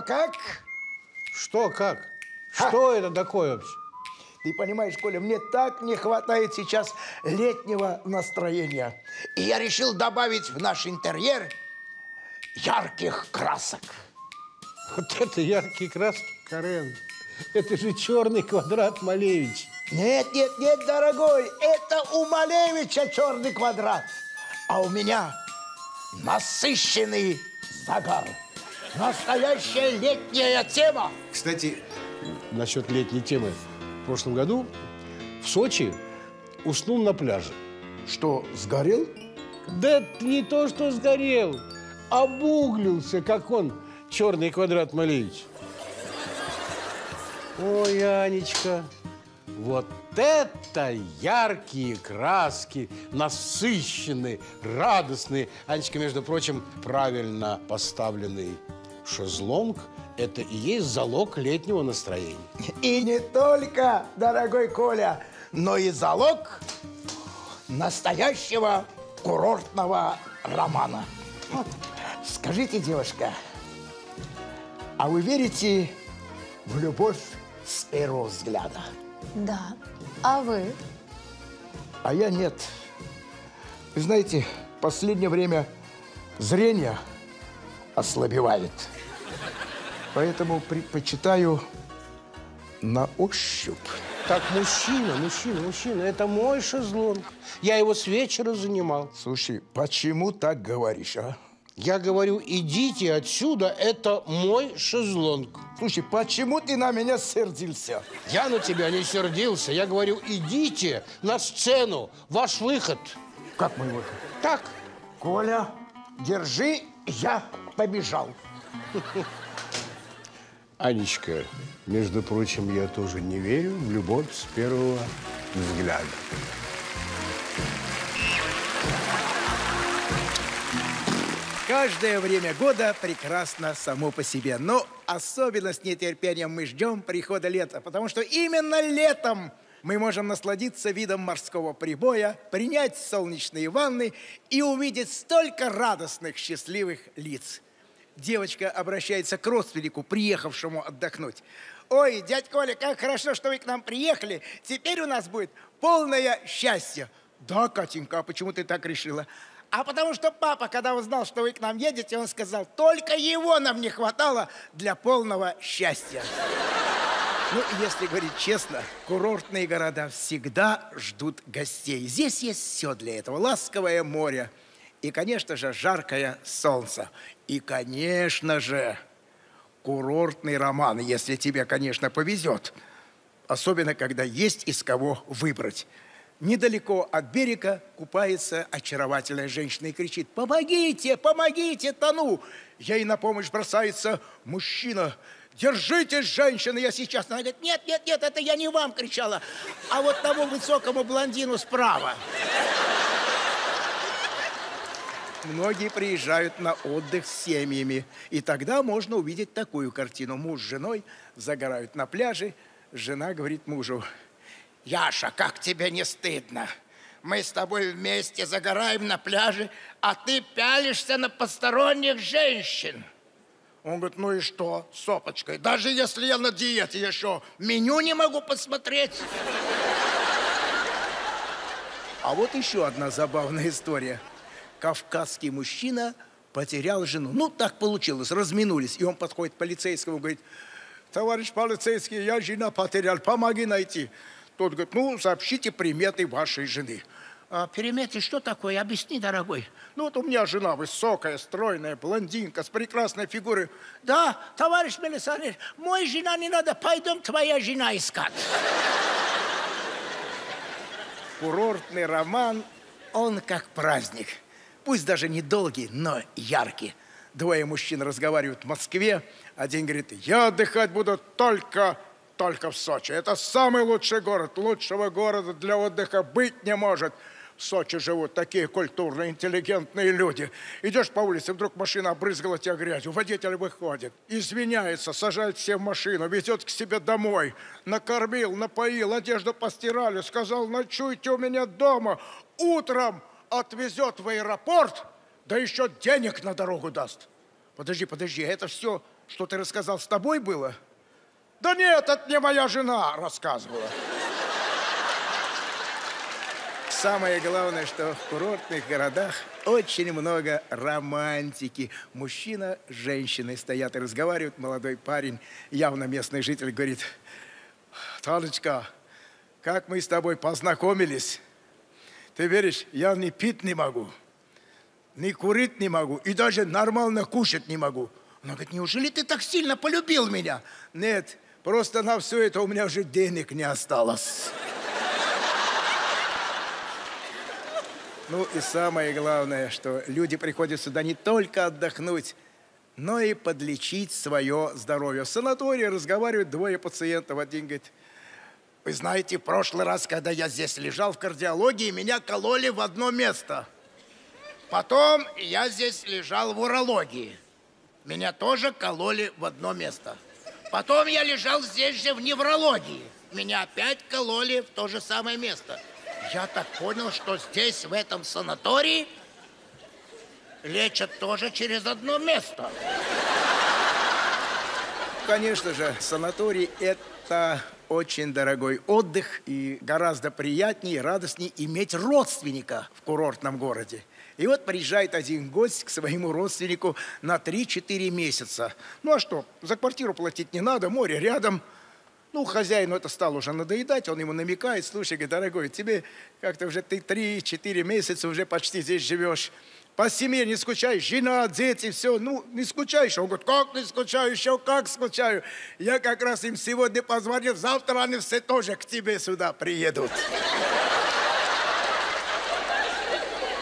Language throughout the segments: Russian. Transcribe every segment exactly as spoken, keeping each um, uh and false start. Что как? Что как? Ха. Что это такое вообще? Ты понимаешь, Коля, мне так не хватает сейчас летнего настроения. И я решил добавить в наш интерьер ярких красок. Вот это яркие краски, Карен. Это же черный квадрат Малевич. Нет, нет, нет, дорогой, это у Малевича черный квадрат. А у меня насыщенный загар. Настоящая летняя тема. Кстати, насчет летней темы. В прошлом году в Сочи уснул на пляже. Что, сгорел? Да не то, что сгорел. Обуглился, как он, черный квадрат Малевич. Ой, Анечка, вот это яркие краски, насыщенные, радостные. Анечка, между прочим, правильно поставленный шезлонг – это и есть залог летнего настроения. И не только, дорогой Коля, но и залог настоящего курортного романа. Вот. Скажите, девушка, а вы верите в любовь с первого взгляда? Да. А вы? А я нет. Вы знаете, в последнее время зрение ослабевает. Поэтому предпочитаю на ощупь. Так, мужчина, мужчина, мужчина, это мой шезлонг. Я его с вечера занимал. Слушай, почему так говоришь, а? Я говорю, идите отсюда, это мой шезлонг. Слушай, почему ты на меня сердился? Я на тебя не сердился. Я говорю, идите на сцену, ваш выход. Как мой выход? Так. Коля, держи, я побежал. Анечка, между прочим, я тоже не верю в любовь с первого взгляда. Каждое время года прекрасно само по себе, но особенно с нетерпением мы ждем прихода лета, потому что именно летом мы можем насладиться видом морского прибоя, принять солнечные ванны и увидеть столько радостных, счастливых лиц. Девочка обращается к родственнику, приехавшему отдохнуть. «Ой, дядь Коля, как хорошо, что вы к нам приехали. Теперь у нас будет полное счастье». «Да, Катенька, а почему ты так решила?» «А потому что папа, когда узнал, что вы к нам едете, он сказал, только его нам не хватало для полного счастья». Ну, если говорить честно, курортные города всегда ждут гостей. Здесь есть все для этого. Ласковое море. И, конечно же, жаркое солнце. И, конечно же, курортный роман, если тебе, конечно, повезет. Особенно, когда есть из кого выбрать. Недалеко от берега купается очаровательная женщина и кричит: «Помогите, помогите, тону!» Ей на помощь бросается мужчина. «Держитесь, женщина, я сейчас». Она говорит: «Нет, нет, нет, это я не вам кричала, а вот тому высокому блондину справа». Многие приезжают на отдых с семьями, и тогда можно увидеть такую картину. Муж с женой загорают на пляже, жена говорит мужу: «Яша, как тебе не стыдно? Мы с тобой вместе загораем на пляже, а ты пялишься на посторонних женщин». Он говорит: «Ну и что, сопочкой, даже если я на диете, я что, меню не могу посмотреть?» А вот еще одна забавная история. Кавказский мужчина потерял жену. Ну, так получилось, разминулись. И он подходит к полицейскому и говорит: «Товарищ полицейский, я жена потерял, помоги найти». Тот говорит: «Ну, сообщите приметы вашей жены». «А приметы что такое? Объясни, дорогой». «Ну, вот у меня жена высокая, стройная, блондинка, с прекрасной фигурой». «Да, товарищ милиционер, моя жена не надо, пойдем твоя жена искать». Курортный роман, он как праздник. Пусть даже недолгий, но яркий. Двое мужчин разговаривают в Москве. Один говорит: «Я отдыхать буду только, только в Сочи. Это самый лучший город. Лучшего города для отдыха быть не может. В Сочи живут такие культурные, интеллигентные люди. Идешь по улице, вдруг машина обрызгала тебя грязью. Водитель выходит, извиняется, сажает все в машину, везет к себе домой. Накормил, напоил, одежду постирали, сказал: ночуйте у меня дома. Утром отвезет в аэропорт, да еще денег на дорогу даст». Подожди, подожди, это все Что ты рассказал, с тобой было? Да нет, это мне моя жена рассказывала. Самое главное, что в курортных городах очень много романтики. Мужчина с женщиной стоят и разговаривают. Молодой парень, явно местный житель, говорит: Танечка, как мы с тобой познакомились. Ты веришь, я ни пить не могу, ни курить не могу, и даже нормально кушать не могу. Она говорит: неужели ты так сильно полюбил меня? Нет, просто на все это у меня уже денег не осталось. Ну и самое главное, что люди приходят сюда не только отдохнуть, но и подлечить свое здоровье. В санатории разговаривают двое пациентов. Один говорит: вы знаете, в прошлый раз, когда я здесь лежал в кардиологии, меня кололи в одно место. Потом я здесь лежал в урологии. Меня тоже кололи в одно место. Потом я лежал здесь же в неврологии. Меня опять кололи в то же самое место. Я так понял, что здесь, в этом санатории, лечат тоже через одно место. Конечно же, санаторий – это очень дорогой отдых. И гораздо приятнее и радостнее иметь родственника в курортном городе. И вот приезжает один гость к своему родственнику на три-четыре месяца. Ну а что, за квартиру платить не надо, море рядом. Ну, хозяину это стало уже надоедать, он ему намекает: слушай, дорогой, тебе как-то уже ты три-четыре месяца уже почти здесь живешь. По семье не скучаешь, жена, дети, все, ну, не скучаешь. Он говорит: как не скучаю, еще как скучаю. Я как раз им сегодня позвонил, завтра они все тоже к тебе сюда приедут.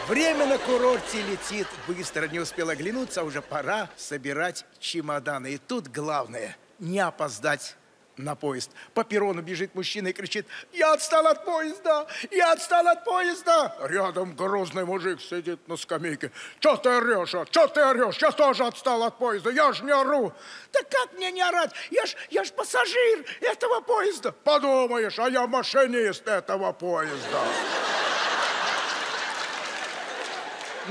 Время на курорте летит быстро, не успел оглянуться, а уже пора собирать чемоданы. И тут главное – не опоздать на поезд. По перрону бежит мужчина и кричит: я отстал от поезда! Я отстал от поезда! Рядом грозный мужик сидит на скамейке. Че ты орешь? Че ты орешь? Я тоже отстал от поезда, я ж не ору. Да как мне не орать? Я ж, я ж пассажир этого поезда. Подумаешь, а я машинист этого поезда.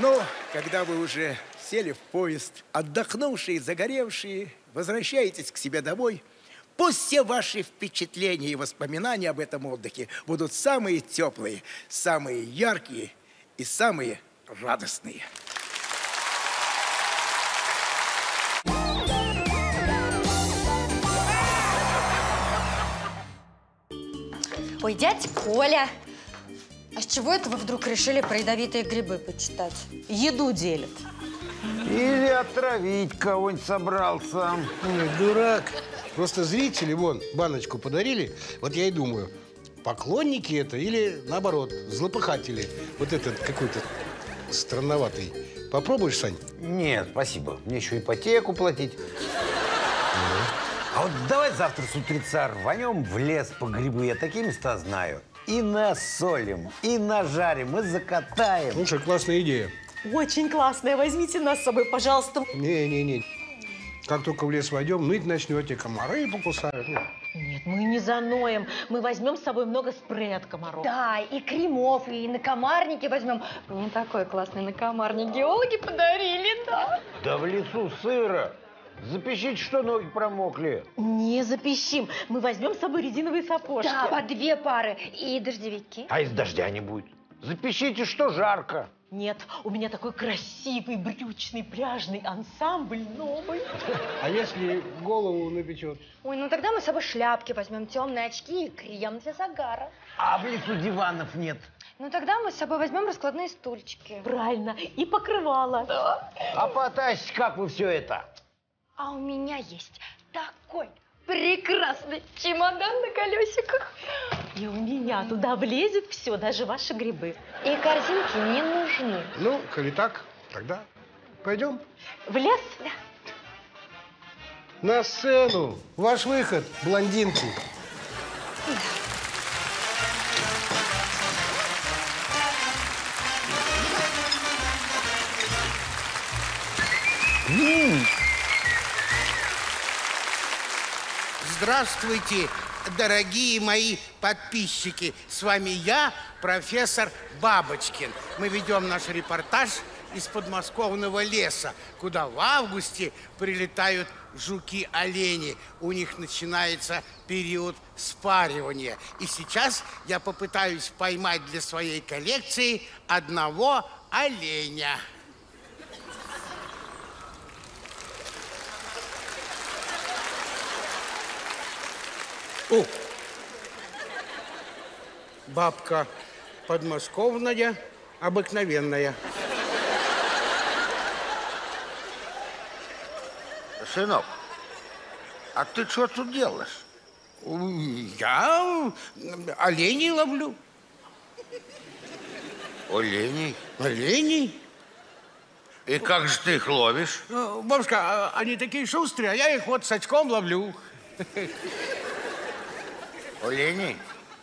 Ну, когда вы уже сели в поезд, отдохнувшие, загоревшие, возвращаетесь к себе домой, пусть все ваши впечатления и воспоминания об этом отдыхе будут самые теплые, самые яркие и самые радостные. Ой, дядь Коля, а с чего это вы вдруг решили про ядовитые грибы почитать? Еду делят. Или отравить кого-нибудь собрался. Ой, дурак. Просто зрители вон баночку подарили, вот я и думаю, поклонники это или, наоборот, злопыхатели. Вот этот какой-то странноватый. Попробуешь, Сань? Нет, спасибо. Мне еще ипотеку платить. А вот давай завтра с утреца рванем в лес по грибы. Я такие места знаю. И насолим, и нажарим, и закатаем. Слушай, классная идея. Очень классная. Возьмите нас с собой, пожалуйста. Не-не-не. Как только в лес войдем, ныть начнете, комары покусают. Нет. Нет, мы не заноем. Мы возьмем с собой много спрея от комаров. Да, и кремов, и накомарники возьмем. Мне такой классный накомарник геологи подарили, да. Да в лесу сыро. Запищите, что ноги промокли. Не запищим. Мы возьмем с собой резиновые сапожки. Да, по две пары. И дождевики. А из дождя не будет. Запищите, что жарко. Нет, у меня такой красивый брючный пляжный ансамбль новый. А если голову напечет? Ой, ну тогда мы с собой шляпки возьмем, темные очки и крем для загара. А в лесу диванов нет? Ну тогда мы с собой возьмем раскладные стульчики. Правильно, и покрывало. Да. А потащить как вы все это? А у меня есть такой прекрасный чемодан на колесиках. И у меня туда влезет все, даже ваши грибы. И корзинки не нужны. Ну, коли так, тогда пойдем. В лес? Да. На сцену. Ваш выход, блондинки. Да. М-м-м. Здравствуйте, дорогие мои подписчики. С вами я, профессор Бабочкин. Мы ведем наш репортаж из подмосковного леса, куда в августе прилетают жуки-олени. У них начинается период спаривания. И сейчас я попытаюсь поймать для своей коллекции одного оленя. О! Бабка подмосковная, обыкновенная. Сынок, а ты что тут делаешь? Я оленей ловлю. Оленей? Оленей? И как же ты их ловишь? Бабушка, они такие шустрые, а я их вот с очком ловлю. Оленей?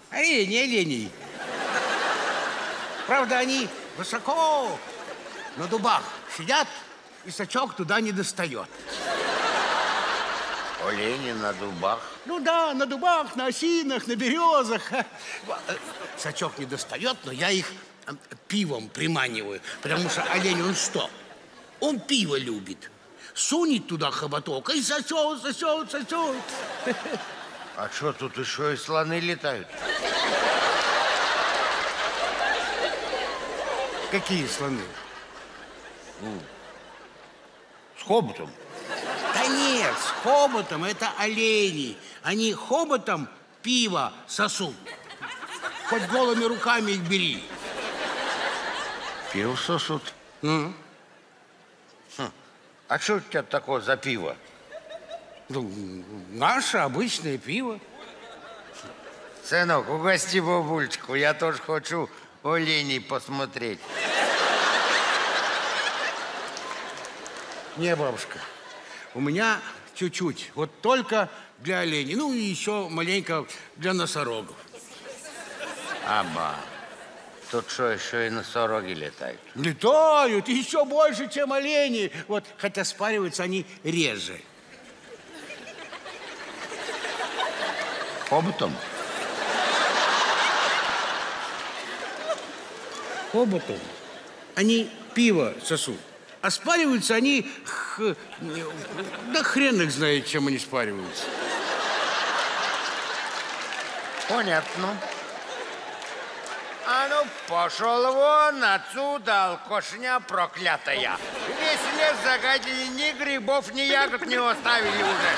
Оленей, оленей. Правда, они высоко на дубах сидят, и сачок туда не достает. Олени на дубах? Ну да, на дубах, на осинах, на березах. Сачок не достает, но я их пивом приманиваю, потому что олень, он что? Он пиво любит. Сунет туда хоботок и сосет, сосет, сосет. А что, тут еще и слоны летают? Какие слоны? Ну, с хоботом. Да нет, с хоботом это олени. Они хоботом пиво сосут. Хоть голыми руками их бери. Пиво сосут? Ну. Хм. А что у тебя такое за пиво? Ну, наше обычное пиво. Сынок, угости бабульчику, я тоже хочу оленей посмотреть. Не, бабушка, у меня чуть-чуть, вот только для оленей, ну и еще маленько для носорогов. Аба, тут что, еще и носороги летают? Летают, и еще больше, чем олени, вот, хотя спариваются они реже. Хоботом? Хоботом. Они пиво сосут. А спариваются они... Х... Да хрен их знает, чем они спариваются. Понятно. А ну, пошел вон отсюда, алкошня проклятая. Весь лес загадили, ни грибов, ни ягод не оставили уже.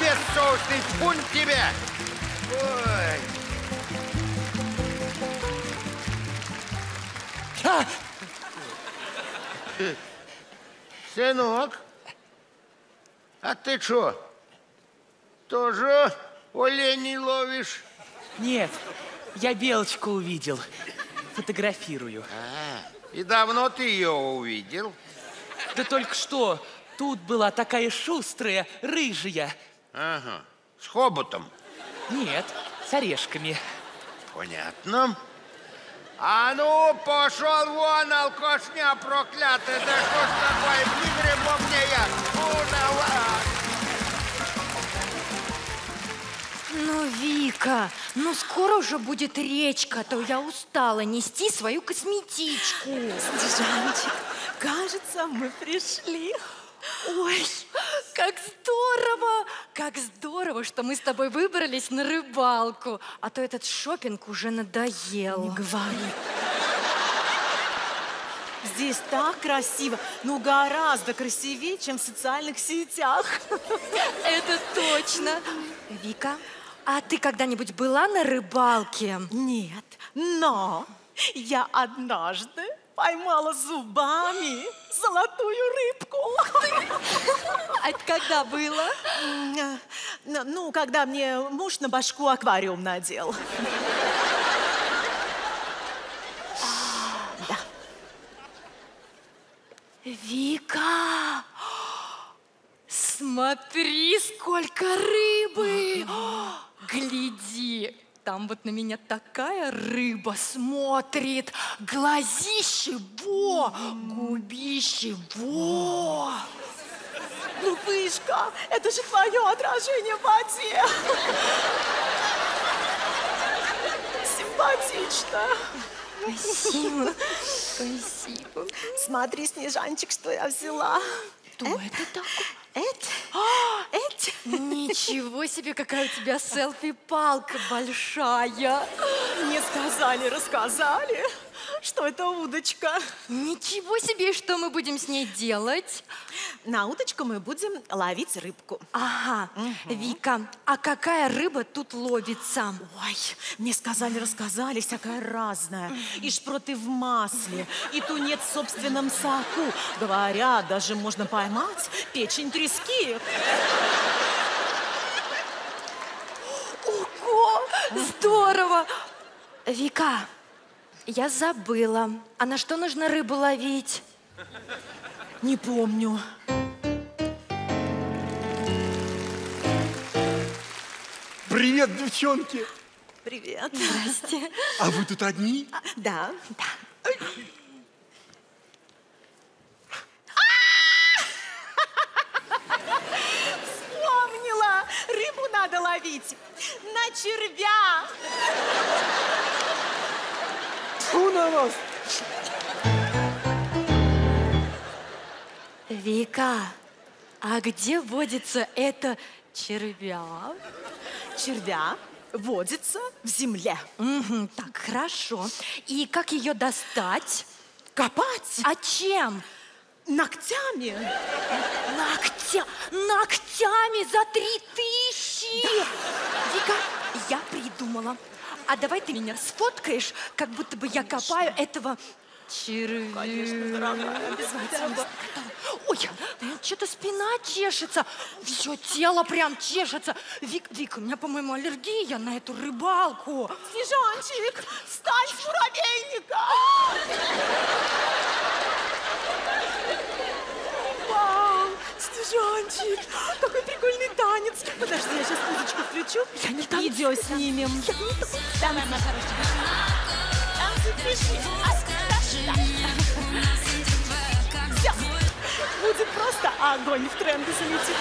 Бессовестный пунь тебе! Ой. А! Сынок, а ты что, тоже оленей ловишь? Нет, я белочку увидел, фотографирую. А, и давно ты ее увидел? Да только что, тут была такая шустрая, рыжая. Ага, с хоботом. Нет, с орешками. Понятно. А ну, пошел вон, алкошня проклятая! Да что ж такое, ни грибов, ни ягод. Ну, Вика, ну скоро уже будет речка, то я устала нести свою косметичку. Снежанчик, кажется, мы пришли. Ой, как здорово! Как здорово, что мы с тобой выбрались на рыбалку. А то этот шопинг уже надоел. Не говори. Здесь так красиво, ну гораздо красивее, чем в социальных сетях. Это точно. Вика, а ты когда-нибудь была на рыбалке? Нет, но я однажды поймала зубами золотую рыбку. А это когда было? Ну, когда мне муж на башку аквариум надел. Да. Вика, смотри, сколько рыбы. Гляди. Там вот на меня такая рыба смотрит. Глазище во, губище во. Ну, Вышка, это же твое отражение в воде. Симпатично. Спасибо. Спасибо. Смотри, Снежанчик, что я взяла. Что это такое? Это? эти. Ничего себе, какая у тебя селфи-палка большая. Мне сказали, рассказали, что это удочка. Ничего себе, что мы будем с ней делать? На удочку мы будем ловить рыбку. Ага. Угу. Вика, а какая рыба тут ловится? Ой, мне сказали, рассказали, всякая разная. Угу. И шпроты в масле, и тунец в собственном соку. Говорят, даже можно поймать печень трески. Ого, здорово! Вика, я забыла. А на что нужно рыбу ловить? Не помню. Привет, девчонки! Привет. Здрасте. А вы тут одни? А, да. Да. Вспомнила! Рыбу надо ловить на червя. Тьфу на вас! Вика, а где водится это червя? Червя водится в земле. Угу, так, хорошо. И как ее достать? Копать? А чем? Ногтями. Ногтя... Ногтями за три тысячи! Да. Вика, я придумала. А давай ты меня сфоткаешь, как будто бы я копаю этого... Червя. Конечно, дорогая, без тебя. Ой, что-то спина чешется. Все тело прям чешется. Вик, Вик, у меня, по-моему, аллергия на эту рыбалку. Снежанчик, встань с муравейника! Вау, Снежанчик, какой прикольный танец. Подожди, я сейчас музычку включу. Я не танцую. Видео снимем. Давай, моя хорошая. Да. Все. Будет просто огонь, в тренды залетит.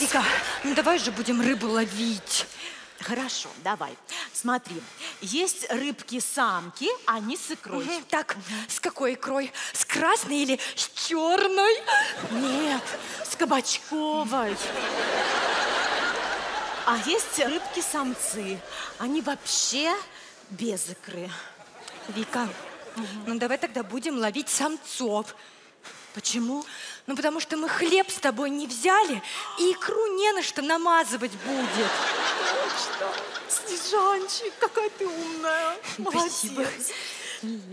Вика, ну давай же будем рыбу ловить. Хорошо, давай. Смотри, есть рыбки-самки, они с икрой. Угу. Так, с какой икрой? С красной или с черной? Нет, с кабачковой. А есть рыбки-самцы, они вообще без икры. Вика, угу. Ну давай тогда будем ловить самцов. Почему? Ну потому что мы хлеб с тобой не взяли, и икру не на что намазывать будет. Точно. Снежанчик, какая ты умная. Спасибо. Молодец.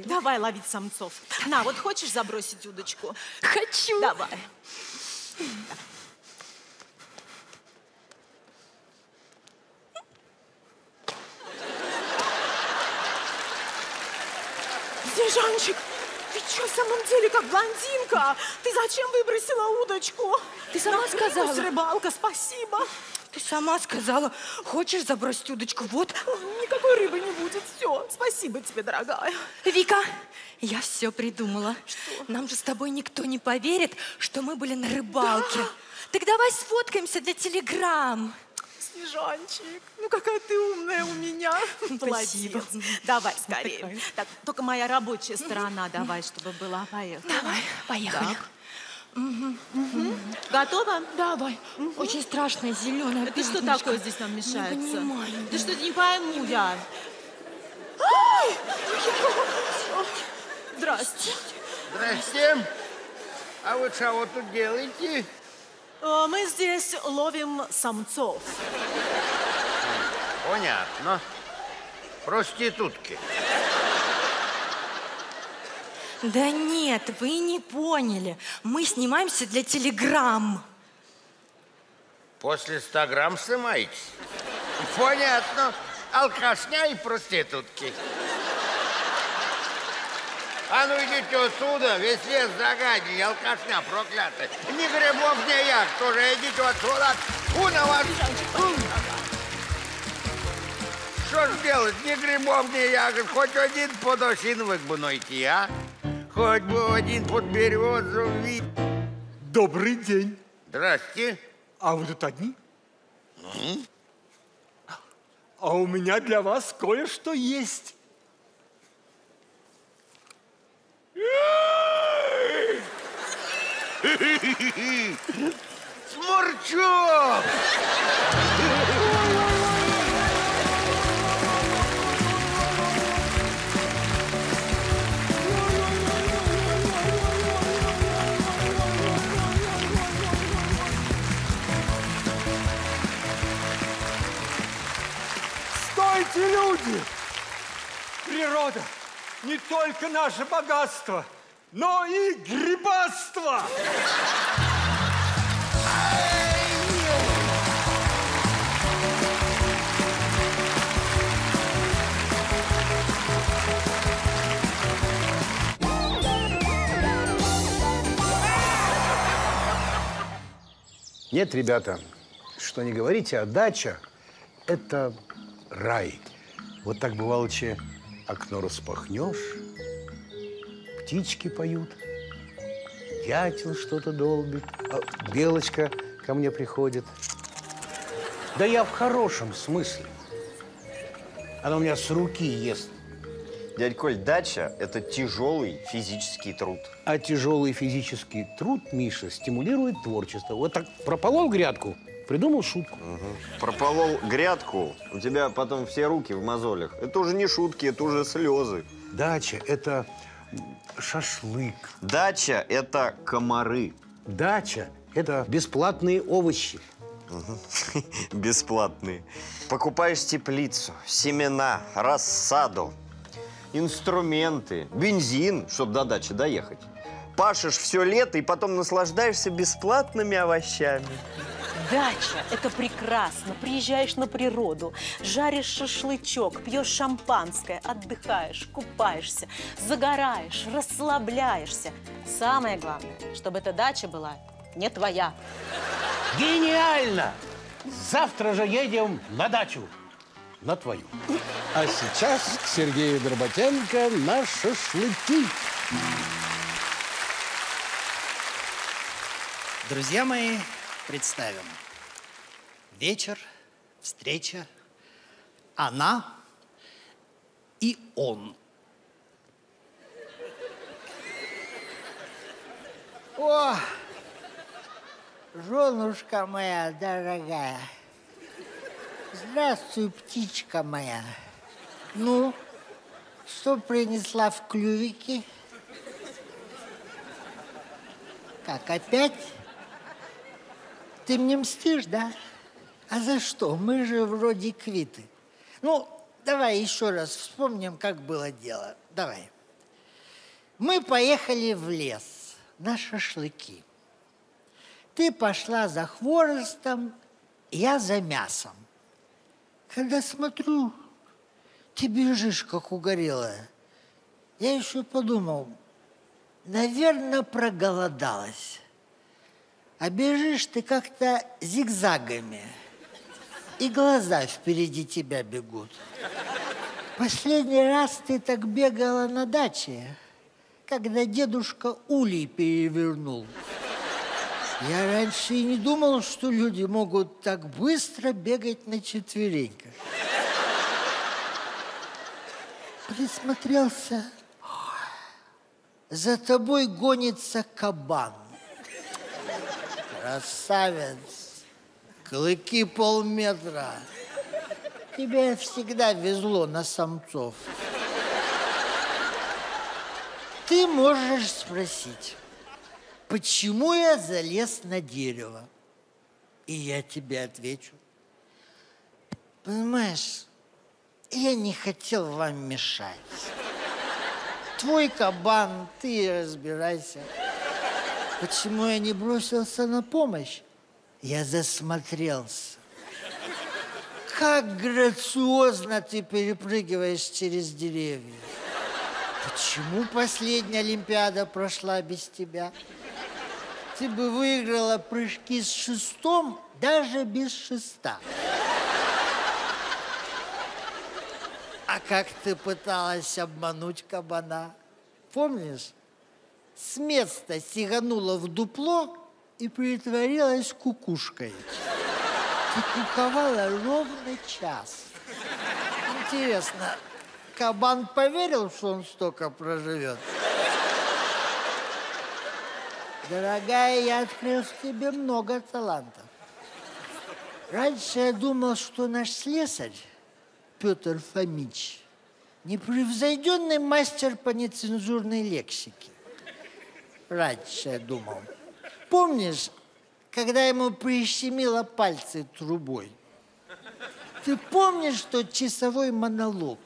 Давай ловить самцов. Давай. На, вот хочешь забросить удочку? Хочу. Давай. Снежанчик, ты что, в самом деле, как блондинка? Ты зачем выбросила удочку? Ты сама Нам сказала. Рыбалка, спасибо. Ты сама сказала, хочешь забросить удочку? Вот. Никакой рыбы не будет. Все, спасибо тебе, дорогая. Вика, я все придумала. Что? Нам же с тобой никто не поверит, что мы были на рыбалке. Да. Так давай сфоткаемся для телеграм. Снежанчик, ну какая ты умная у меня. Спасибо. Давай скорее. Так, только моя рабочая сторона давай, чтобы была. Поехали. Давай, поехали. Угу. Угу. Готова? Давай. Угу. Очень страшная зеленая пятнышко. Ты что такое здесь нам мешается? Не понимаю. Ты что, не пойму я. Здрасте. Здрасте. А вы что тут делаете? Мы здесь ловим самцов. Понятно. Проститутки. Да нет, вы не поняли. Мы снимаемся для телеграмм. После ста грамм снимаетесь? Понятно. Алкашня и проститутки. А ну идите отсюда, весь лес загадили, алкашня проклятая. Ни грибов, ни ях, тоже идите отсюда. Фу на вас! Что ж делать, ни грибов, ни ягод, хоть один под осиновых бы найти, а? Хоть бы один под березу. Добрый день. Здрасте. А вы тут одни? Mm-hmm. А у меня для вас кое-что есть. Сморчок! Стойте, люди! Природа не только наше богатство, но и грибаство! Нет, ребята, что не говорите, а дача – это рай. Вот так, бывалочи, окно распахнешь, птички поют, дятел что-то долбит, а белочка ко мне приходит. Да я в хорошем смысле. Она у меня с руки ест. Дядь Коль, дача – это тяжелый физический труд. А тяжелый физический труд, Миша, стимулирует творчество. Вот так прополол грядку, придумал шутку. Угу. Прополол грядку, у тебя потом все руки в мозолях. Это уже не шутки, это уже слезы. Дача – это шашлык. Дача – это комары. Дача – это бесплатные овощи. Угу. Бесплатные. Покупаешь теплицу, семена, рассаду. Инструменты, бензин, чтобы до дачи доехать. Пашешь все лето и потом наслаждаешься бесплатными овощами. Дача – это прекрасно. Приезжаешь на природу, жаришь шашлычок, пьешь шампанское, отдыхаешь, купаешься, загораешь, расслабляешься. Самое главное, чтобы эта дача была не твоя. Гениально! Завтра же едем на дачу. На твою. А сейчас к Сергею Дроботенко на шашлыки. Друзья мои, представим. Вечер, встреча, она и он. О, женушка моя дорогая. Здравствуй, птичка моя. Ну, что принесла в клювике? Как, опять? Ты мне мстишь, да? А за что? Мы же вроде квиты. Ну, давай еще раз вспомним, как было дело. Давай. Мы поехали в лес на шашлыки. Ты пошла за хворостом, я за мясом. Когда смотрю, ты бежишь, как угорелая. Я еще подумал, наверное, проголодалась. А бежишь ты как-то зигзагами. И глаза впереди тебя бегут. Последний раз ты так бегала на даче, когда дедушка улей перевернул. Я раньше и не думал, что люди могут так быстро бегать на четвереньках. Присмотрелся. За тобой гонится кабан. Красавец. Клыки полметра. Тебе всегда везло на самцов. Ты можешь спросить. Почему я залез на дерево? И я тебе отвечу. Понимаешь, я не хотел вам мешать. Твой кабан, ты разбирайся. Почему я не бросился на помощь? Я засмотрелся. Как грациозно ты перепрыгиваешь через деревья. Почему последняя Олимпиада прошла без тебя? Ты бы выиграла прыжки с шестом, даже без шеста. А как ты пыталась обмануть кабана? Помнишь? С места сиганула в дупло и притворилась кукушкой. Ты куковала ровно час. Интересно, кабан поверил, что он столько проживет? Дорогая, я открыл в тебе много талантов. Раньше я думал, что наш слесарь, Петр Фомич, непревзойденный мастер по нецензурной лексике. Раньше я думал. Помнишь, когда ему прищемило пальцы трубой? Ты помнишь тот часовой монолог,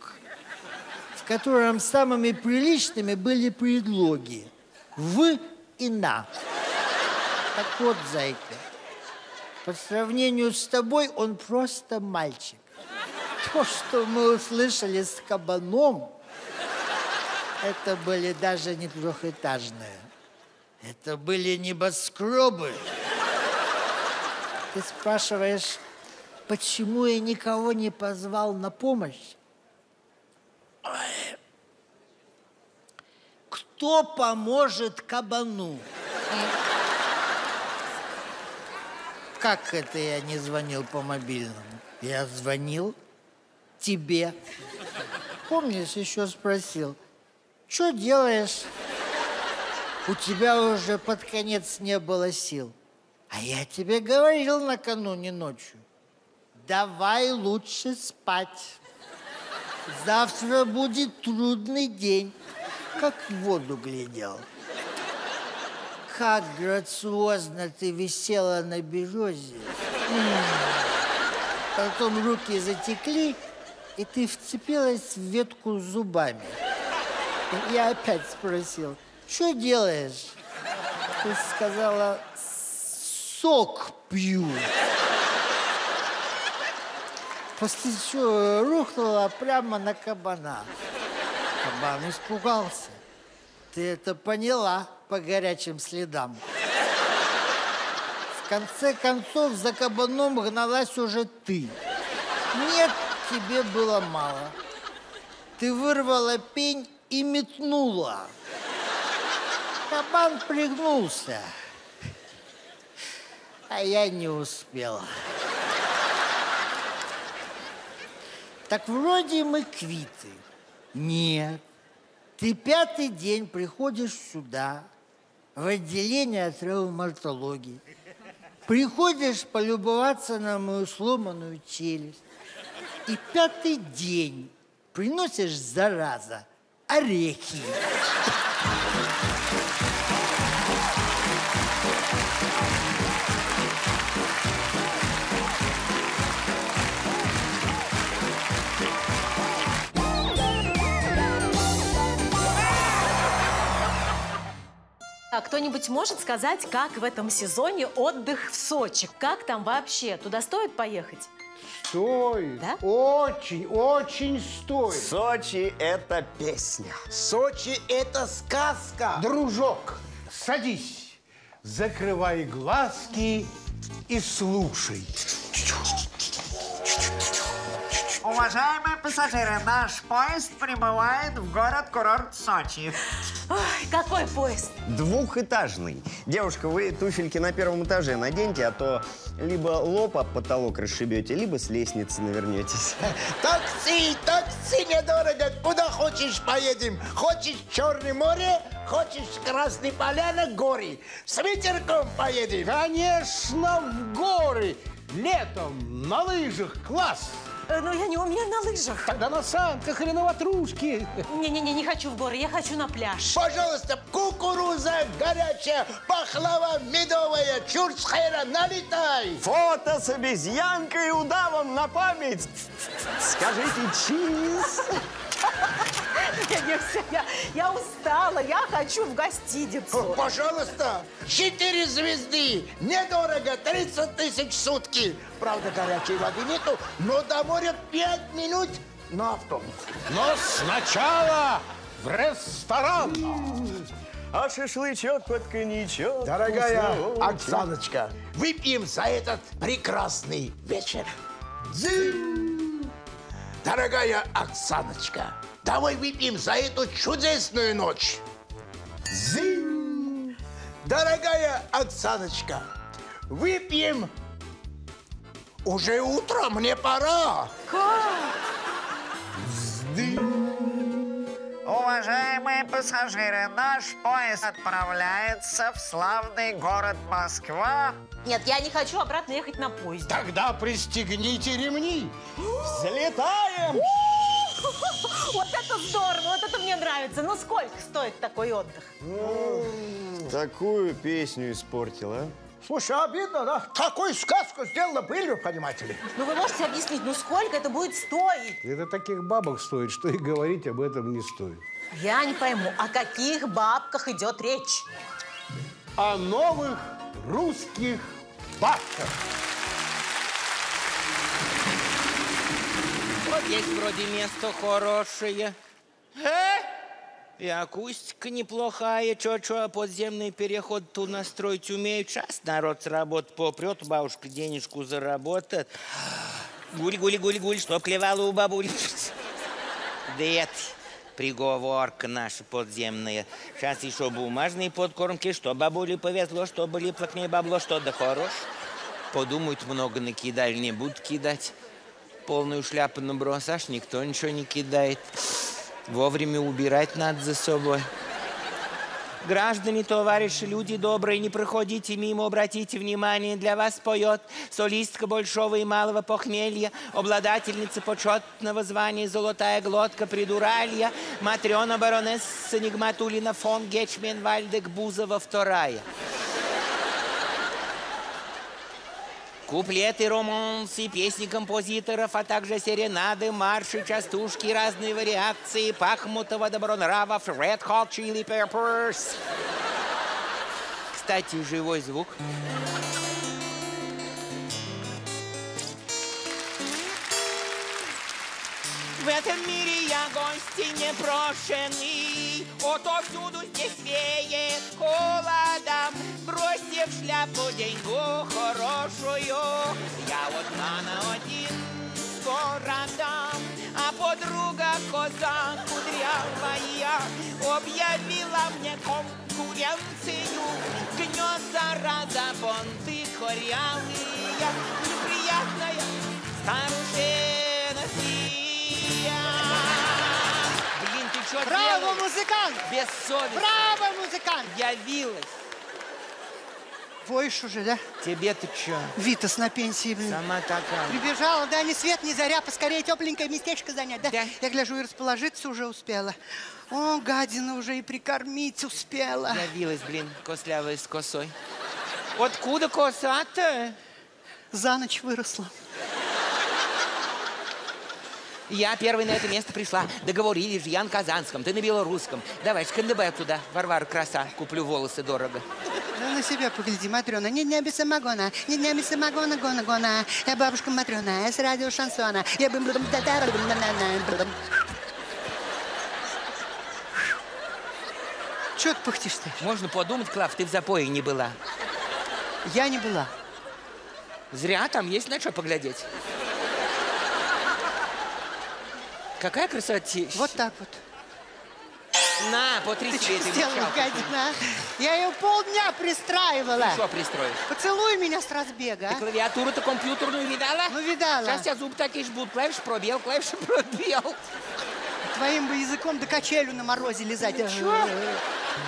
в котором самыми приличными были предлоги «в» и «на»? Так вот, зайка, по сравнению с тобой он просто мальчик. То, что мы услышали с кабаном, это были даже не трехэтажные. Это были небоскребы. Ты спрашиваешь, почему я никого не позвал на помощь? Кто поможет кабану? Как это я не звонил по мобильному? Я звонил тебе. Помнишь, еще спросил, что делаешь? У тебя уже под конец не было сил. А я тебе говорил накануне ночью, давай лучше спать. Завтра будет трудный день. Как в воду глядел. Как грациозно ты висела на березе. Потом руки затекли, и ты вцепилась в ветку зубами. Я опять спросил, что делаешь? Ты сказала, сок пью. После чего рухнула прямо на кабана. Кабан испугался. Ты это поняла по горячим следам. В конце концов, за кабаном гналась уже ты. Нет, тебе было мало. Ты вырвала пень и метнула. Кабан пригнулся. А я не успела. Так вроде мы квиты. Нет. Ты пятый день приходишь сюда, в отделение травматологии. Приходишь полюбоваться на мою сломанную челюсть. И пятый день приносишь, зараза, орехи. А кто-нибудь может сказать, как в этом сезоне отдых в Сочи? Как там вообще? Туда стоит поехать? Стоит. Да? Очень, очень стоит. Сочи – это песня. Сочи – это сказка. Дружок, садись, закрывай глазки и слушай. Уважаемые пассажиры, наш поезд прибывает в город-курорт Сочи. Ой, какой поезд? Двухэтажный. Девушка, вы туфельки на первом этаже наденьте, а то либо лоб об потолок расшибете, либо с лестницы навернетесь. Такси, такси недорого. Куда хочешь поедем? Хочешь Черное море? Хочешь Красная Поляна? Горы. С ветерком поедем. Конечно, в горы. Летом на лыжах. Класс. Но я не умею на лыжах. Тогда на санках или на ватрушке. Не-не-не, не хочу в горы, я хочу на пляж. Пожалуйста, кукуруза горячая, пахлава медовая, чурчхера, налетай. Фото с обезьянкой и удавом на память. Скажите чиз. Я устала, я хочу в гостиницу. Пожалуйста, четыре звезды, недорого, тридцать тысяч сутки. Правда, горячей воды нету, но до моря пять минут на автобус. Но сначала в ресторан. А шашлычок под коньячок. Дорогая Оксаночка, выпьем за этот прекрасный вечер. Дзинь. Дорогая Оксаночка, давай выпьем за эту чудесную ночь. Зинь. Дорогая Оксаночка, выпьем. Уже утро, мне пора. Как? Здынь. Уважаемые пассажиры, наш поезд отправляется в славный город Москва. Нет, я не хочу обратно ехать на поезде. Тогда пристегните ремни. Взлетаем! Вот это здорово, вот это мне нравится. Ну, сколько стоит такой отдых? Такую песню испортила. Слушай, обидно, да? Такую сказку сделала пылью, понимаете ли. Ну, вы можете объяснить, ну сколько это будет стоить? Это таких бабок стоит, что и говорить об этом не стоит. Я не пойму, о каких бабках идет речь? О новых русских бабках. Вот есть вроде место хорошее. И акустика неплохая, чё-чё, подземный переход тут настроить умеют. Сейчас народ с работы попрет, бабушка денежку заработает. Гуль-гуль-гуль-гуль, чтоб клевала у бабуль. Да это приговорка наша подземная. Сейчас еще бумажные подкормки, что бабуле повезло, что были плакнее бабло, что да хорош. Подумают, много накидали, не будут кидать. Полную шляпу набросаешь, никто ничего не кидает. Вовремя убирать надо за собой. Граждане, товарищи, люди добрые, не проходите мимо, обратите внимание, для вас поет солистка большого и малого похмелья, обладательница почетного звания «Золотая глотка» придуралья, Матрена баронесса Нигматулина фон Гечменвальдек Бузова вторая. Куплеты, романсы, песни композиторов, а также серенады, марши, частушки, разные вариации Пахмутова, Добронравов, Red Hot Chili Peppers. Кстати, живой звук. В этом мире я гости непрошенный, отовсюду здесь веет холодом. Бросив шляпу деньгу хорошую, я одна на один с городом. А подруга коза кудрявая объявила мне конкуренцию. Гнезда разобонты корявые, неприятная старушена сия. Браво, музыкант! Бессовестно! Браво, музыкант! Явилась! Поешь уже, да? Тебе-то чё? Витас на пенсии, блин. Сама такая. Прибежала, да, ни свет, ни заря, поскорее тепленькое местечко занять, да? Да. Я гляжу, и расположиться уже успела. О, гадина уже и прикормить успела. Явилась, блин, кослявая с косой. Откуда коса-то? За ночь выросла. Я первой на это место пришла. Договорились, я на казанском, ты на белорусском. Давай, шкандыбай туда, Варвара краса. Куплю волосы дорого. Да на себя погляди, Матрёна. Не дня без самогона, не дня без самогона, гона-гона. Я бабушка Матрёна, я с радио шансона. Я бы... Чё ты пыхтишь-то? Можно подумать, Клав, ты в запое не была. Я не была. Зря, там есть на что поглядеть. Какая красотища. Вот так вот. На, по три цвета. Я ее полдня пристраивала. Ты что пристроишь? Поцелуй меня с разбега. Ты клавиатуру-то компьютерную видала? Ну, видала. Сейчас я зубы такие жгут. Клавиш пробел, клавиш пробел. Твоим бы языком до качелю на морозе лизать. Ничего.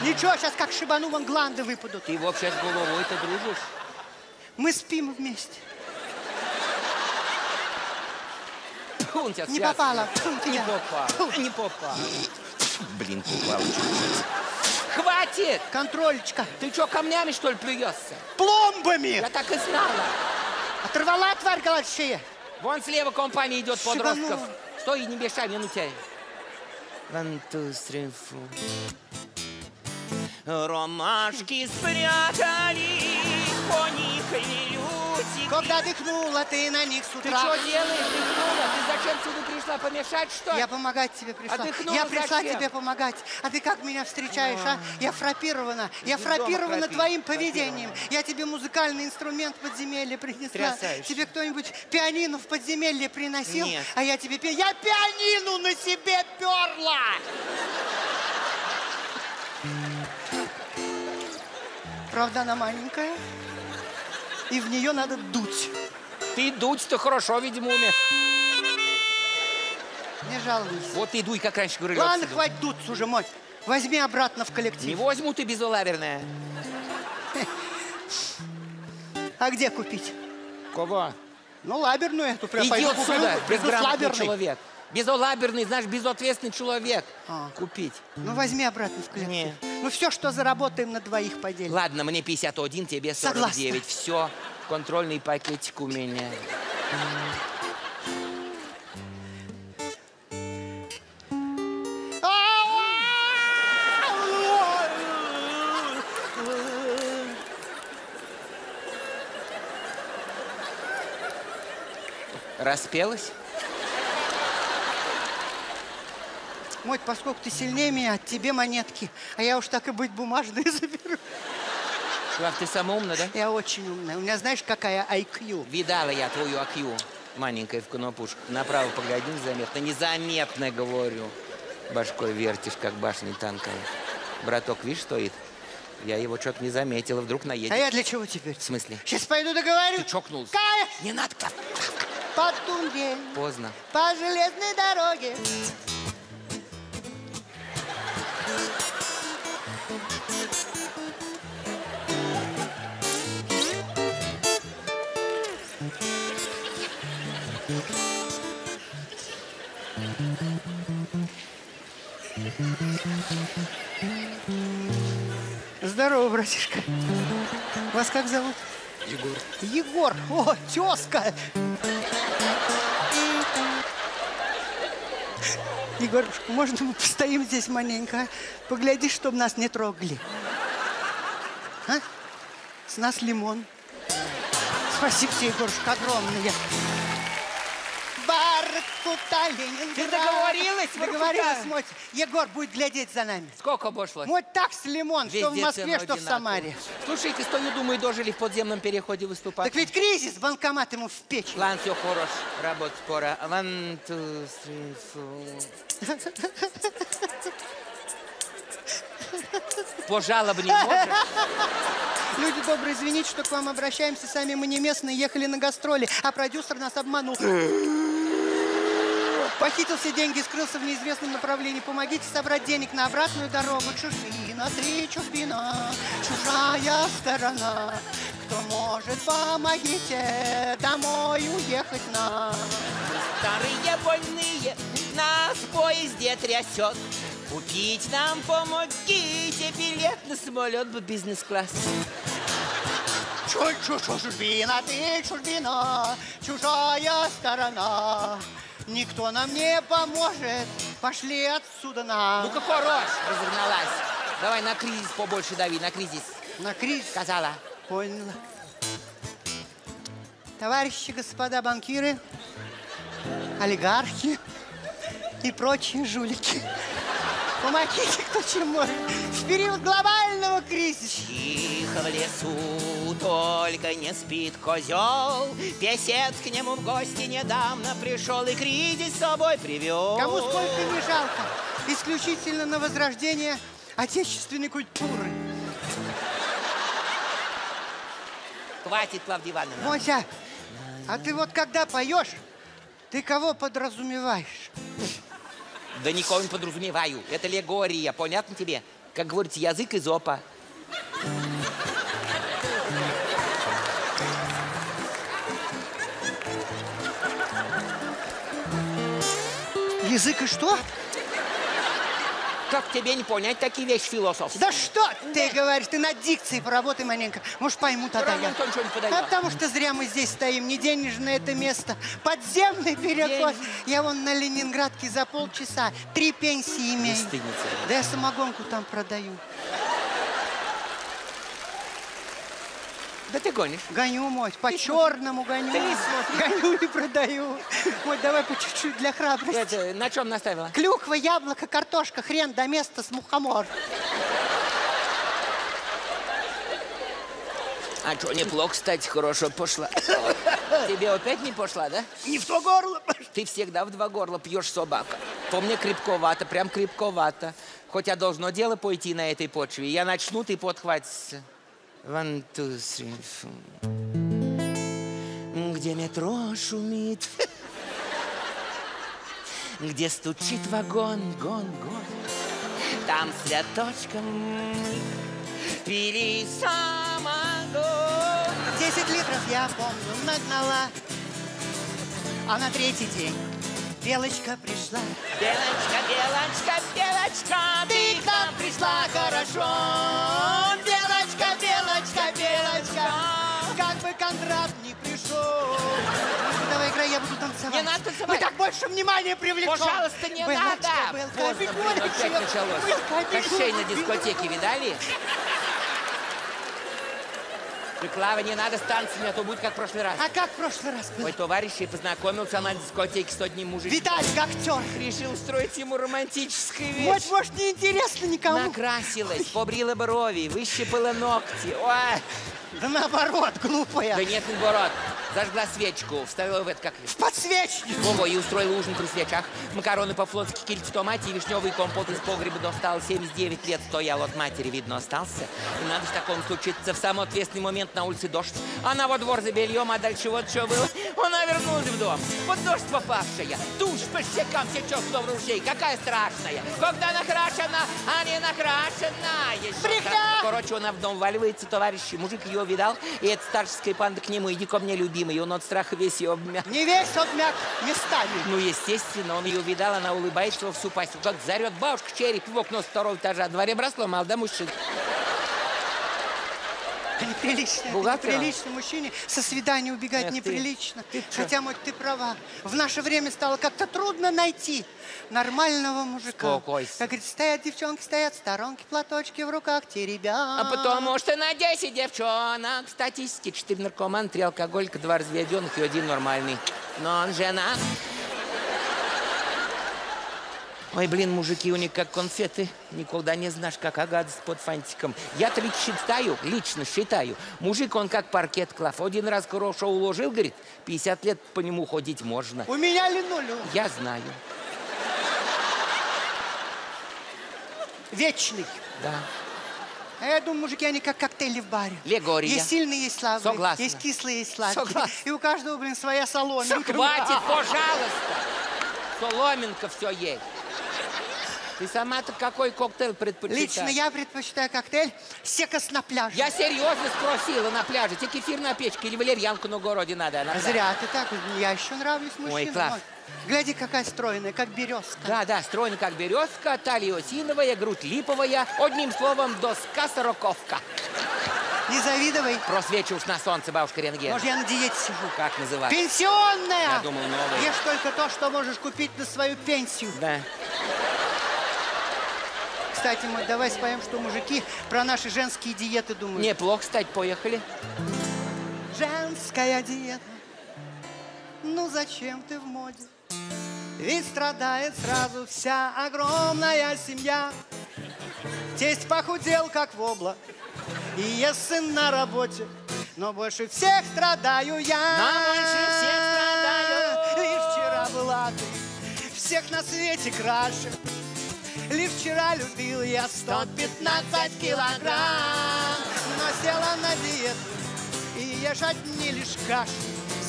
Ничего, сейчас как шибану, вон гланды выпадут. Ты вообще с головой-то дружишь? Мы спим вместе. Не попала. Не попала. Не попала. Блин, попала. Хватит! Контролечка. Ты что, камнями, что ли, плюешься? Пломбами! Я так и знала. Оторвала тварь голодшие. Вон слева компания идет подростков. Стой, не мешай, мне ну тебя. Ромашки спрятали, по них люди. Когда дыхнула ты на них с утра. Ты что делаешь, дыхнула? Ты зачем сюда пришла, помешать, что ли? Я помогать тебе пришла. Отдыхнула, я пришла зачем? Тебе помогать. А ты как меня встречаешь, а? а? Я фрапирована. Я фрапирована твоим поведением. Я тебе музыкальный инструмент в подземелье принесла. Трясающе. Тебе кто-нибудь пианино в подземелье приносил? Нет. А я тебе пи... Я пианину на себе перла! Правда, она маленькая, и в нее надо дуть. Ты дуть-то хорошо, видимо, умеешь. Не жалуйся. Вот иду и как раньше говорили. Ладно, отсюда. Хватит тут уже, мать. Возьми обратно в коллектив. Не возьму, ты безалаберная. А где купить? Кого? Ну, лаберную эту прям. Иди отсюда, безграмотный человек. Безалаберный, знаешь, безответственный человек. А. Купить. Ну, возьми обратно в коллектив. Не. Ну, все, что заработаем, на двоих поделим. Ладно, мне пятьдесят один, тебе сорок девять. Согласна. Все, контрольный пакетик у меня. Распелась? Моть, поскольку ты сильнее меня, тебе монетки. А я уж так и быть бумажные заберу. Шлав, ты сама умна, да? Я очень умная. У меня знаешь, какая ай кью? Видала я твою ай кью. Маленькая в конопушку. Направо погоди, незаметно. Незаметно, говорю. Башкой вертишь, как башня танковая. Браток, видишь, стоит? Я его что-то не заметила. Вдруг наедет. А я для чего теперь? В смысле? Сейчас пойду договорю. Ты чокнулся? Кая! Не надо. По тунге. Поздно. По железной дороге. Здорово, братишка. Вас как зовут? Егор. Егор. О, тезка. Егорушка, можно мы постоим здесь маленько, а? Погляди, чтобы нас не трогали. А? С нас лимон. Спасибо тебе, Егорушка, огромное. Баркута, Ленинград. Ты договорилась? Договорилась, Моть. Егор будет глядеть за нами. Сколько обошлось? Моть так с лимон, везде что в Москве, что в Самаре. Слушайте, что не думаю, дожили в подземном переходе выступать. Так ведь кризис, банкомат ему в печь. Ладно, все хорош, работа скоро. One, two, three, four. Пожалоб не можешь? Люди добрые, извините, что к вам обращаемся. Сами мы не местные, ехали на гастроли, а продюсер нас обманул. Похитил все деньги и скрылся в неизвестном направлении. Помогите собрать денег на обратную дорогу. Чужина, три чужбина, чужая сторона. Кто может, помогите, домой уехать нам. Старые больные, нас в поезде трясет. Купить нам помогите билет на самолет в бизнес-класс. Чужбина, ты чужбина, чужая сторона. Никто нам не поможет, пошли отсюда на... Ну-ка, хорош, разогналась. Давай на кризис побольше дави, на кризис. На кризис? Сказала. Поняла. Товарищи, господа банкиры, олигархи и прочие жулики. Помогите, кто чем может, в период глобального кризиса. Тихо в лесу только не спит козел. Песец к нему в гости недавно пришел и кризис с собой привел. Кому сколько не жалко, исключительно на возрождение отечественной культуры. Хватит, Клавдия Ивановна. Мося, а ты вот когда поешь, ты кого подразумеваешь? Да никого не подразумеваю. Это аллегория. Понятно тебе? Как говорится, язык Эзопа. Язык и что? Как тебе не понять такие вещи, философ? Да что ты говоришь? Ты на дикции поработай маленько. Может, пойму тогда я. А потому что зря мы здесь стоим. Не денежное это место. Подземный переход. Я вон на Ленинградке за полчаса три пенсии имею. Да я самогонку там продаю. Да ты гонишь. Гоню, Моть, по-черному гоню. Гоню и продаю. Моть, давай по чуть-чуть для храбрости. Это, на чем наставила? Клюква, яблоко, картошка, хрен до места с мухомор. А что, неплохо, кстати, хорошо пошла. Тебе опять не пошла, да? Не в то горло. Ты всегда в два горла пьешь, собака. То мне крепковато, прям крепковато. Хотя должно дело пойти на этой почве. Я начну, ты подхватишься. One, two, three, four. Где метро шумит, где стучит вагон, гон, гон. Там с рядочком пили самогон. Десять литров, я помню, нагнала. А на третий день белочка пришла. Белочка, белочка, белочка, ты к нам пришла хорошо. Белочка, белочка, белочка, как бы Кондрат не пришел. Давай играй, я буду танцевать. Не надо танцевать. Мы так больше внимания привлекло. Пожалуйста, не белочка, надо. Белочка, белочка, опять началось. Кощей на дискотеке видали? Клава, не надо станции, а то будет как в прошлый раз. А как в прошлый раз был? Мой товарищ и познакомился на дискотеке с одним мужичком. Витасик, актер. Решил устроить ему романтическое вечер. Вот, может, неинтересно никому. Накрасилась, ой, побрила брови, выщипала ногти. Ой. Да наоборот, глупая. Да нет, наоборот. Зажгла свечку, вставила в это как... В подсвечник! Во-во, и устроила ужин при свечах. Макароны по-флотски, кильки в томате и вишневый компот из погреба достал. семьдесят девять лет стоял от матери, видно, остался. И надо в таком случиться. В самый ответственный момент на улице дождь. Она во двор за бельем, а дальше вот что было. Она вернулась в дом. Вот дождь попавшая. Тушь по щекам течет, словно ручей. Какая страшная. Когда накрашена, а не накрашена еще. Брехня! Короче, она в дом валивается, товарищи. Мужик ее видал, и эта старческая панда к нему. Иди ко мне, любимый. И он от страха весь ее обмяк. Не весь обмяк, местами. Ну, естественно, он ее увидал, она улыбается во всю пасть. Как зарет бабушка череп в окно с второго этажа. Дворе брас ломал, да, мужчина? Неприлично. Неприлично мужчине со свидания убегать. Эх, неприлично. Ты. Ты Хотя, мать, ты права. В наше время стало как-то трудно найти нормального мужика. Спокойся. Как говорит, стоят девчонки, стоят сторонки, платочки в руках, те ребята. А потому что на десять девчонок в статистике четыре наркоман, три алкоголика, два разведенных и один нормальный. Но он жена. Ой, блин, мужики у них как конфеты. Никогда не знаешь, какая гадость под фантиком. Я-то ведь считаю, лично считаю, мужик он как паркет, Клав. Один раз хорошо уложил, говорит, пятьдесят лет по нему ходить можно. У меня ли нулю? Я знаю. Вечный. Да. А я думаю, мужики, они как коктейли в баре. Легория. Есть сильные, есть слабые. Согласна. Есть кислые, есть сладкие. Согласна. И у каждого, блин, своя соломинка. Хватит, пожалуйста. Соломинка все есть. Ты сама-то какой коктейль предпочитаешь? Лично я предпочитаю коктейль «Секас на пляже». Я серьезно спросила на пляже. Тебе кефир на печке или валерьянку на городе надо? А зря ты так. Я еще нравлюсь мужчинам. Ой, класс. Гляди, какая стройная, как березка. Да, да, стройная, как березка, талия осиновая, грудь липовая. Одним словом, доска-сороковка. Не завидовай. Просвечиваешь на солнце, бабушка рентген. Может, я на диете сижу. Как называется? Пенсионная! Я думал, новая. Ешь только то, что можешь купить на свою пенсию. Да. Кстати, мы давай споем, что мужики про наши женские диеты думают. Неплохо, кстати, поехали. Женская диета. Ну зачем ты в моде? Ведь страдает сразу вся огромная семья. Тесть похудел, как вобла. И я сын на работе, но больше всех страдаю я. Но больше всех страдаю. Лишь вчера была ты, всех на свете краше. Лишь вчера любил я сто пятнадцать килограмм. Но села на диету и ешь одни лишь каши.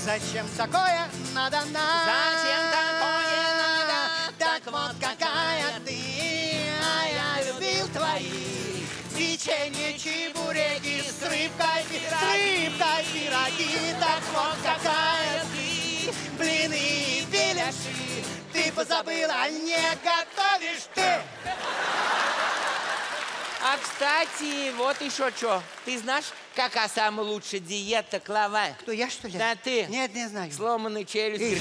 Зачем такое надо нам? Зачем такое надо? Так вот какая ты, а я любил твои. Печенье, чебуреки, с рыбкой пироги, рыбкой пироги, так вот какая ты, блины и беляши, ты позабыла, не готовишь ты. А, кстати, вот еще что. Ты знаешь, какая самая лучшая диета, Клава? Кто, я что ли? Да ты. Нет, не знаю. Сломанный челюсть.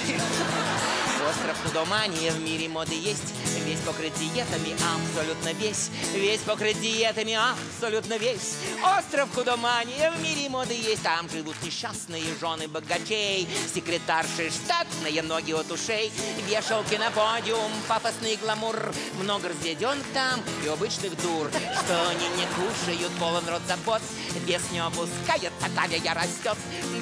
Остров Тудомания в мире моды есть. Весь покрыт диетами, абсолютно весь. Весь покрыт диетами, абсолютно весь. Остров Худомания в мире моды есть. Там живут несчастные жены богачей. Секретарши штатные, ноги от ушей. Вешалки на подиум, пафосный гламур. Много разведенных там и обычных дур. Что они не кушают, полон рот забот. Вес не опускает, талия растет.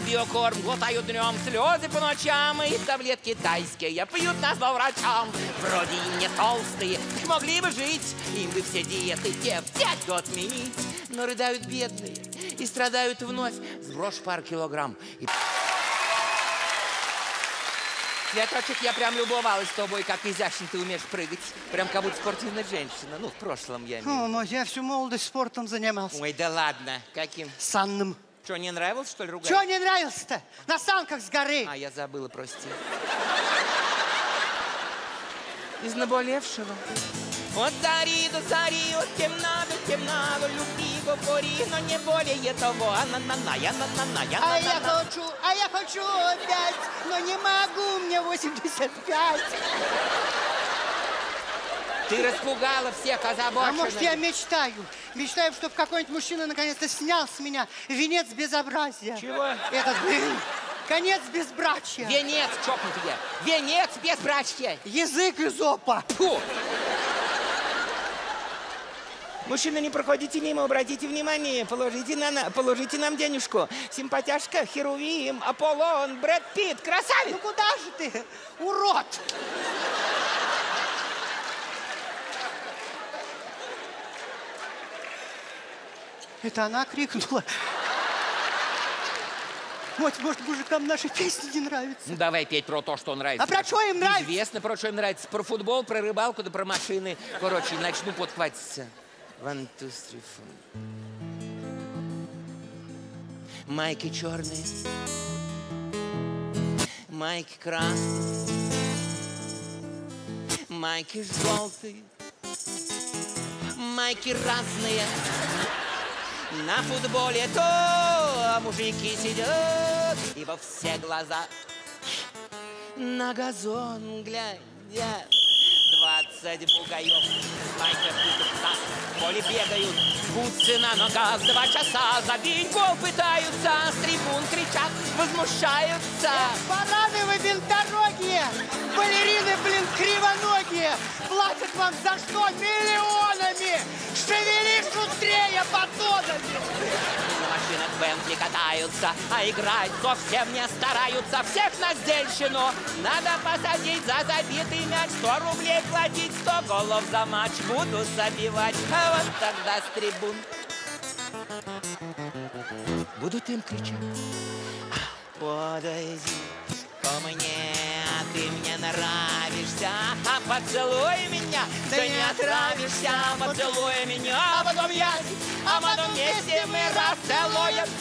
Биокорм глотают днем, слезы по ночам. И таблетки тайские пьют нас во врачам. Вроде и не то. Толстые могли бы жить, им бы все диеты те взять и отменить. Но рыдают бедные и страдают вновь. Сбрось пару килограмм и... Ветрочек, я прям любовалась тобой, как изящно ты умеешь прыгать. Прям как будто спортивная женщина. Ну, в прошлом я имею. О, но я всю молодость спортом занимался. Ой, да ладно. Каким? Санным. Что, не нравилось, что ли, ругать? Что не нравилось-то? На санках с горы. А, я забыла, прости. Из наболевшего. От зари до зари, от темна до темна, люби, говори, но не более того. А-на-на-на, я-на-на-на, я-на-на-на. А я хочу, а я хочу опять, но не могу, мне восемьдесят пять. Ты распугала всех озабоченных. А может, я мечтаю. Мечтаю, чтобы какой-нибудь мужчина наконец-то снял с меня венец безобразия. Чего? Этот... Конец безбрачия. Венец, чокнутый я. Венец безбрачия. Язык изопа. Фу. Мужчины, не проходите мимо, обратите внимание, положите, на, положите нам денежку. Симпатяшка, Херувим, Аполлон, Брэд Питт, красавец. Ну куда же ты, урод? Это она крикнула. Вот, может, мужикам наши песни не нравятся. Ну, давай петь про то, что нравится. А про что им нравится? Известно, про что им нравится. Про футбол, про рыбалку, да про машины. Короче, начну подхватиться. One, two, three, four. Майки черные, майки красные, майки желтые, майки разные. На футболе то мужики сидят и во все глаза на газон глядят. Двадцать бугаев, майка путаются, в поле бегают, бутсы на ногах, два часа забить гол пытаются, с трибун кричат, возмущаются. Бараны вы бинторогие, балерины, блин, кривоногие, платят вам за что миллионами, шевели шустрее батонами. На машинах Бентли катаются, а играть совсем не стараются, всех на сдельщину надо посадить за забитый мяч, сто рублей платить, сто голов за матч буду забивать. А вот тогда с трибун будут им кричать: подойди ко мне, ты мне нравишься, а поцелуй меня, ты да не отравишься, поцелуй меня, а потом я, а потом вместе мы расцелуемся.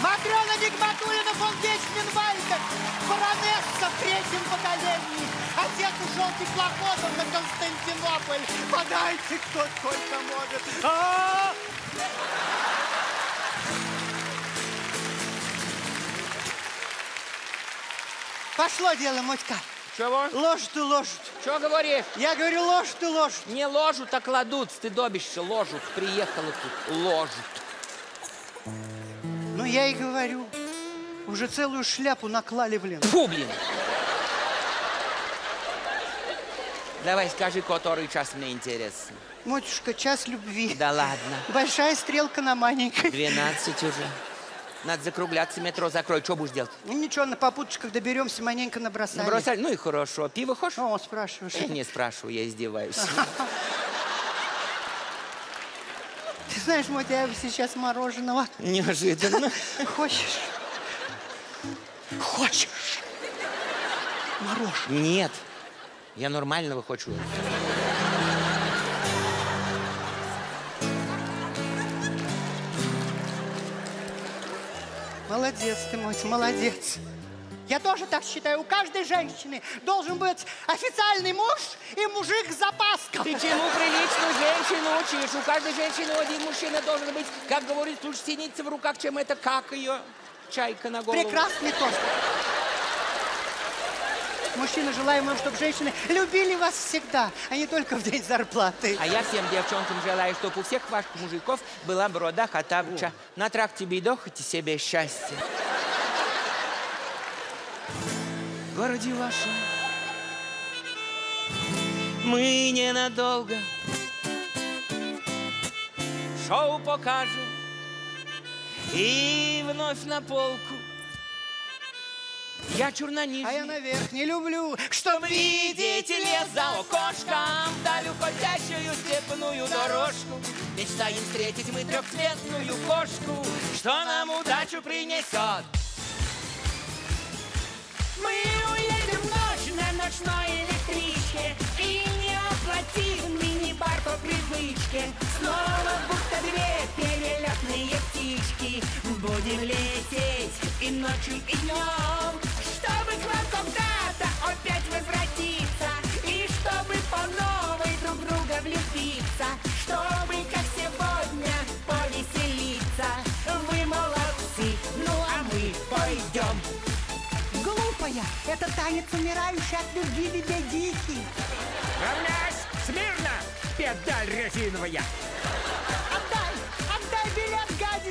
Матрёна Нигматуллина фон Гейчменвальтер, баронесса в третьем поколении, отец ушел теплоходом на Константинополь. Подайте, кто сколько может. А -а -а! Пошло дело, Мотька. Чего? Ложат и ложат. Чего говоришь? Я говорю, ложат и ложат. Не ложат, а кладут, стыдобище, ложат. Приехала тут, ложат. Ну, я и говорю. Уже целую шляпу наклали, блин. Фу, блин. Давай скажи, который час мне интересен. Мотюшка, час любви. Да ладно. Большая стрелка на маленькой. двенадцать уже. Надо закругляться, метро закрой. Что будешь делать? Ну, ничего, на попуточках доберемся, маленько набросаем. Набросали? Ну и хорошо. Пиво хочешь? О, спрашиваешь. Я не спрашиваю, я издеваюсь. Ты знаешь, Мотя, я бы сейчас мороженого. Неожиданно. Хочешь? Хочешь? Мороженое? Нет. Я нормального хочу. Молодец ты, Мотя, молодец. Я тоже так считаю. У каждой женщины должен быть официальный муж и мужик с запаской. Ты чему приличную женщину учишь? У каждой женщины один мужчина должен быть, как говорит, лучше синица в руках, чем это, как ее, чайка на голову. Прекрасный тост. Мужчины, желаем вам, чтобы женщины любили вас всегда, а не только в день зарплаты. А я всем девчонкам желаю, чтобы у всех ваших мужиков была борода хатавча. На тракте бедохать и себе счастье. В городе вашем мы ненадолго шоу покажем. И вновь на полку. Я чур на нижний. А я наверх не люблю, чтобы видеть лес за окошком, вдаль уходящую степную дорожку. Мечтаем встретить мы трехцветную кошку, что нам удачу принесет. Мы уедем в ночь на ночной электричке, и не оплатив мини-бар по привычке. Снова будто две перелетные птички, будем лететь и ночью, и днем, чтобы к нам когда-то опять возвратиться, и чтобы по новой друг друга влюбиться, чтобы как сегодня повеселиться. Вы молодцы, ну а мы пойдем. Глупая, это танец умирающий от любви лебедихи. Равнясь, смирно, педаль резиновая. Отдай, отдай билет, гадь.